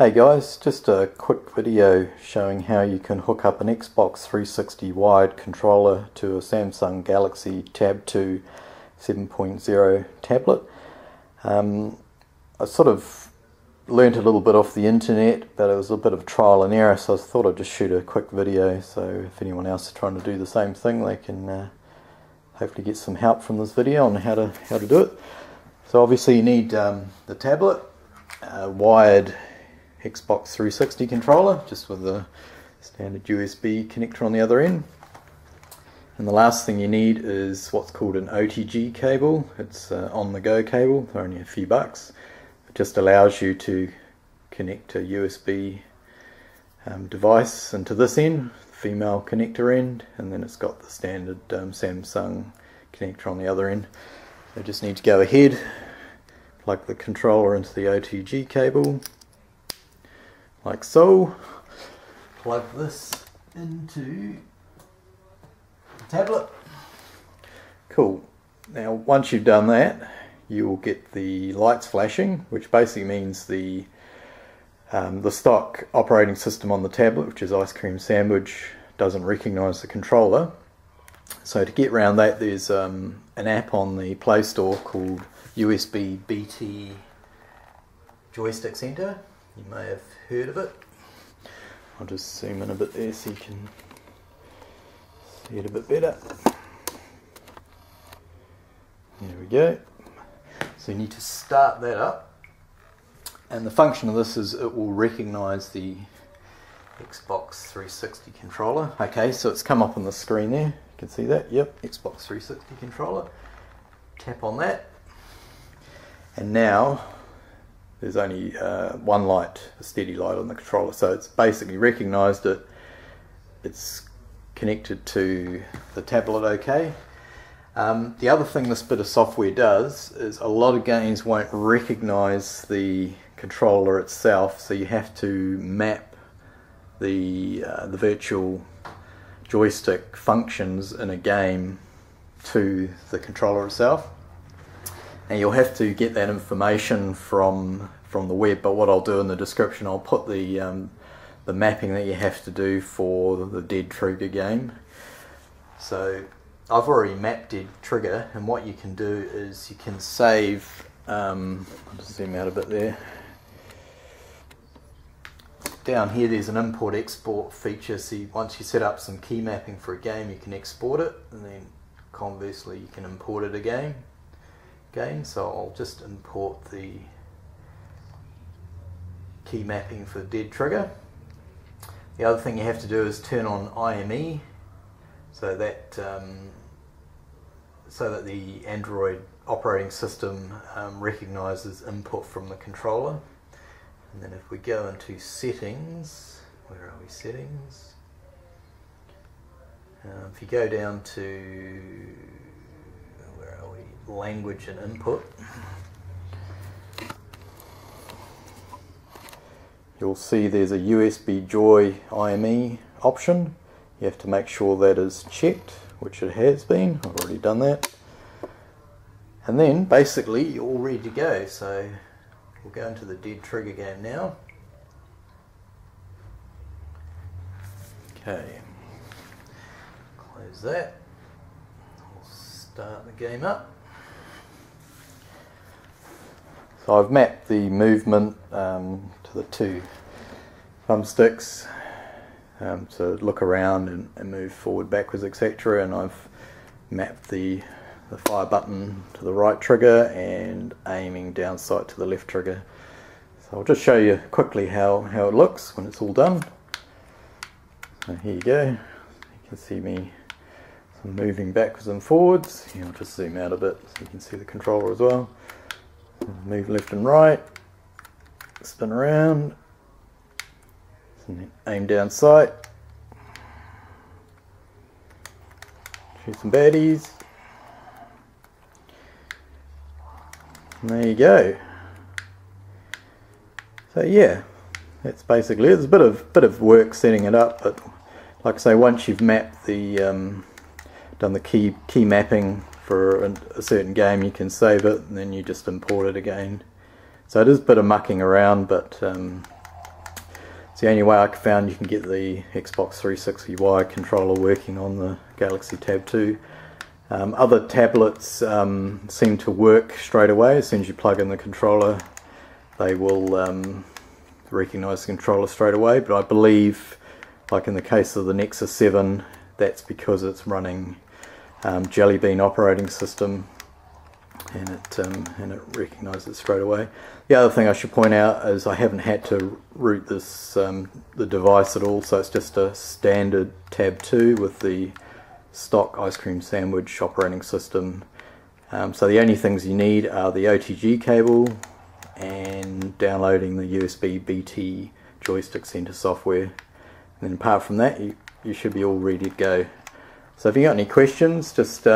Hey guys, just a quick video showing how you can hook up an Xbox 360 wired controller to a Samsung Galaxy Tab 2 7.0 tablet. I sort of learnt a little bit off the internet, but it was a bit of trial and error, so I thought I'd just shoot a quick video, so if anyone else is trying to do the same thing, they can hopefully get some help from this video on how to do it. So obviously you need the tablet, wired Xbox 360 controller, just with the standard USB connector on the other end. And the last thing you need is what's called an OTG cable. It's an on-the-go cable, for only a few bucks. It just allows you to connect a USB device into this end, the female connector end, and then it's got the standard Samsung connector on the other end. So you just need to go ahead, plug the controller into the OTG cable, like so, plug this into the tablet. Cool. Now once you've done that, you will get the lights flashing, which basically means the stock operating system on the tablet, which is Ice Cream Sandwich, doesn't recognise the controller. So to get around that, there's an app on the Play Store called USB BT Joystick Center. You may have heard of it. I'll just zoom in a bit there so you can see it a bit better. There we go. So you need to start that up, and the function of this is it will recognize the Xbox 360 controller. Okay, so it's come up on the screen there, you can see that, yep, Xbox 360 controller. Tap on that, and now there's only one light, a steady light on the controller, so it's basically recognized it, it's connected to the tablet. Okay. The other thing this bit of software does is a lot of games won't recognize the controller itself, so you have to map the virtual joystick functions in a game to the controller itself, and you'll have to get that information from the web. But what I'll do in the description, I'll put the mapping that you have to do for the Dead Trigger game. So I've already mapped Dead Trigger, and what you can do is you can save, I'll just zoom out a bit there. Down here there's an import export feature, so once you set up some key mapping for a game, you can export it, and then conversely you can import it again. So I'll just import the key mapping for Dead Trigger. The other thing you have to do is turn on IME, so that so that the Android operating system recognises input from the controller. And then if we go into settings, where are we, settings? If you go down to, where are we, language and input, you'll see there's a USB Joy IME option. You have to make sure that is checked, which it has been. I've already done that. And then basically you're all ready to go. So we'll go into the Dead Trigger game now. Okay, close that. We'll start the game up. So I've mapped the movement to the two thumbsticks. So look around and move forward, backwards, etc. And I've mapped the fire button to the right trigger and aiming down sight to the left trigger. So I'll just show you quickly how it looks when it's all done. So here you go. You can see me moving backwards and forwards. Here, I'll just zoom out a bit so you can see the controller as well. Move left and right, spin around, aim down sight, shoot some baddies, and there you go. So yeah, that's basically it. It's a bit of work setting it up, but like I say, once you've mapped the done the key mapping for a certain game, you can save it and then you just import it again. So it is a bit of mucking around, but It's the only way I found you can get the Xbox 360 wire controller working on the Galaxy Tab 2. Other tablets seem to work straight away. As soon as you plug in the controller, they will recognize the controller straight away, but I believe, like in the case of the Nexus 7, that's because it's running Jelly Bean operating system, and it recognises it straight away. The other thing I should point out is I haven't had to root this the device at all, so it's just a standard Tab 2 with the stock Ice Cream Sandwich operating system. So the only things you need are the OTG cable and downloading the USB BT Joystick Center software, and then apart from that you should be all ready to go. So if you got any questions, just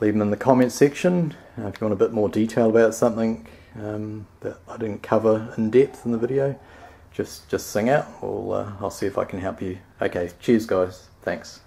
leave them in the comments section. If you want a bit more detail about something that I didn't cover in depth in the video, just sing out, or I'll see if I can help you. Okay, cheers guys, thanks.